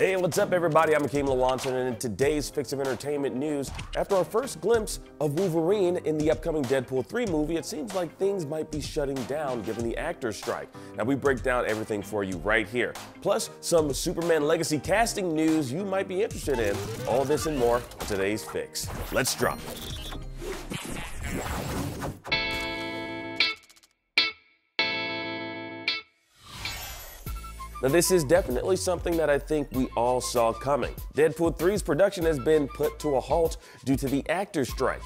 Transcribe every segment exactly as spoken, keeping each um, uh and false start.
Hey, what's up everybody? I'm Akim Lawanson, and in today's Fix of Entertainment News, after our first glimpse of Wolverine in the upcoming Deadpool three movie, it seems like things might be shutting down given the actor's strike. Now, we break down everything for you right here. Plus, some Superman Legacy casting news you might be interested in. All this and more on today's Fix. Let's drop it. Now, this is definitely something that I think we all saw coming. Deadpool three's production has been put to a halt due to the actor's strike.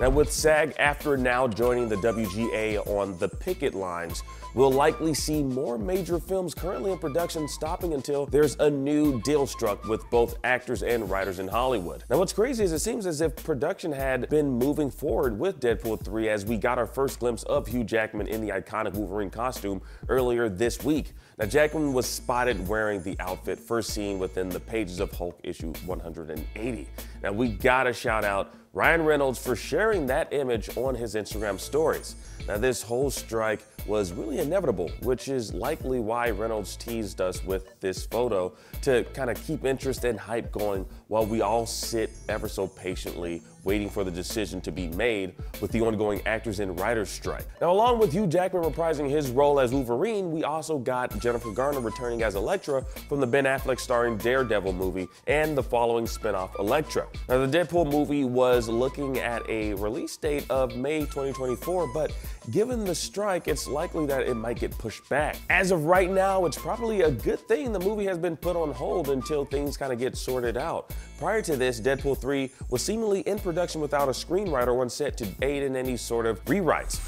Now, with SAG-A F T R A now joining the W G A on the picket lines, we'll likely see more major films currently in production stopping until there's a new deal struck with both actors and writers in Hollywood. Now, what's crazy is it seems as if production had been moving forward with Deadpool three, as we got our first glimpse of Hugh Jackman in the iconic Wolverine costume earlier this week. Now, Jackman was spotted wearing the outfit first seen within the pages of Hulk issue one hundred eighty. Now, we gotta shout out Ryan Reynolds for sharing that image on his Instagram stories. Now, this whole strike was really inevitable, which is likely why Reynolds teased us with this photo to kind of keep interest and hype going while we all sit ever so patiently waiting for the decision to be made with the ongoing actors and writers strike. Now, along with Hugh Jackman reprising his role as Wolverine, we also got Jennifer Garner returning as Elektra from the Ben Affleck starring Daredevil movie and the following spinoff, Elektra. Now, the Deadpool movie was looking at a release date of May twenty twenty-four, but given the strike, it's likely that it might get pushed back. As of right now, it's probably a good thing the movie has been put on hold until things kind of get sorted out. Prior to this, Deadpool three was seemingly in production without a screenwriter on set to aid in any sort of rewrites.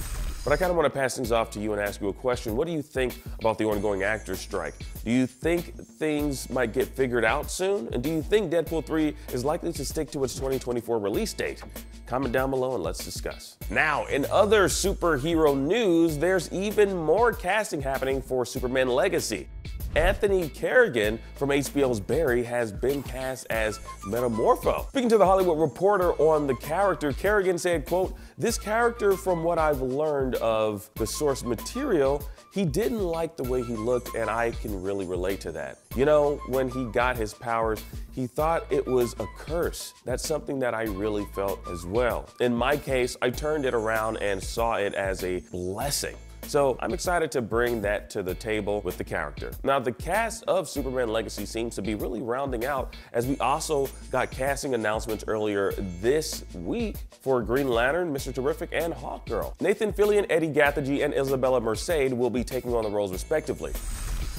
But I kind of want to pass things off to you and ask you a question. What do you think about the ongoing actors' strike? Do you think things might get figured out soon? And do you think Deadpool three is likely to stick to its twenty twenty-four release date? Comment down below and let's discuss. Now, in other superhero news, there's even more casting happening for Superman Legacy. Anthony Carrigan from H B O's Barry has been cast as Metamorpho. Speaking to The Hollywood Reporter on the character, Carrigan said, quote, "This character, from what I've learned of the source material, he didn't like the way he looked, and I can really relate to that. You know, when he got his powers, he thought it was a curse. That's something that I really felt as well. In my case, I turned it around and saw it as a blessing. So I'm excited to bring that to the table with the character." Now, the cast of Superman Legacy seems to be really rounding out, as we also got casting announcements earlier this week for Green Lantern, Mister Terrific, and Hawkgirl. Nathan Fillion, Eddie Gathegi, and Isabella Merced will be taking on the roles respectively.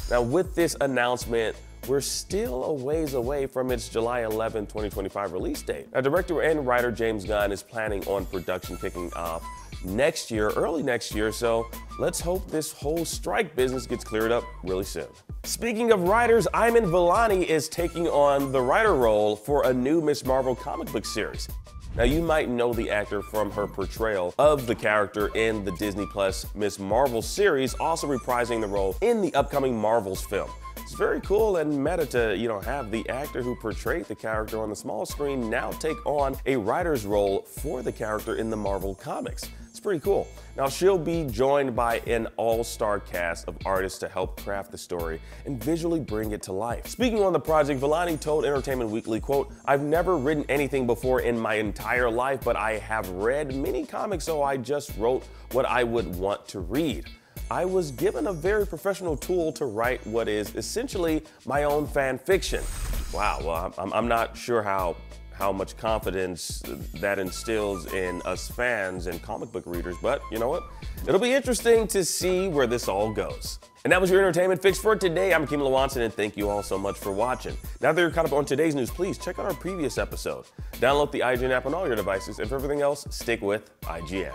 Now, with this announcement, we're still a ways away from its July eleventh, twenty twenty-five release date. Now, director and writer James Gunn is planning on production kicking off next year, early next year, so let's hope this whole strike business gets cleared up really soon. Speaking of writers, Iman Vellani is taking on the writer role for a new Miz Marvel comic book series. Now, you might know the actor from her portrayal of the character in the Disney Plus Miz Marvel series, also reprising the role in the upcoming Marvels film. It's very cool and meta to, you know, have the actor who portrayed the character on the small screen now take on a writer's role for the character in the Marvel comics. It's pretty cool. Now, she'll be joined by an all-star cast of artists to help craft the story and visually bring it to life. Speaking on the project, Vellani told Entertainment Weekly, quote, "I've never written anything before in my entire life, but I have read many comics, so I just wrote what I would want to read. I was given a very professional tool to write what is essentially my own fan fiction." Wow, well, I'm, I'm not sure how, how much confidence that instills in us fans and comic book readers, but you know what? It'll be interesting to see where this all goes. And that was your Entertainment Fix for today. I'm Akim Lawanson, and thank you all so much for watching. Now that you're caught up on today's news, please check out our previous episode. Download the I G N app on all your devices, and for everything else, stick with I G N.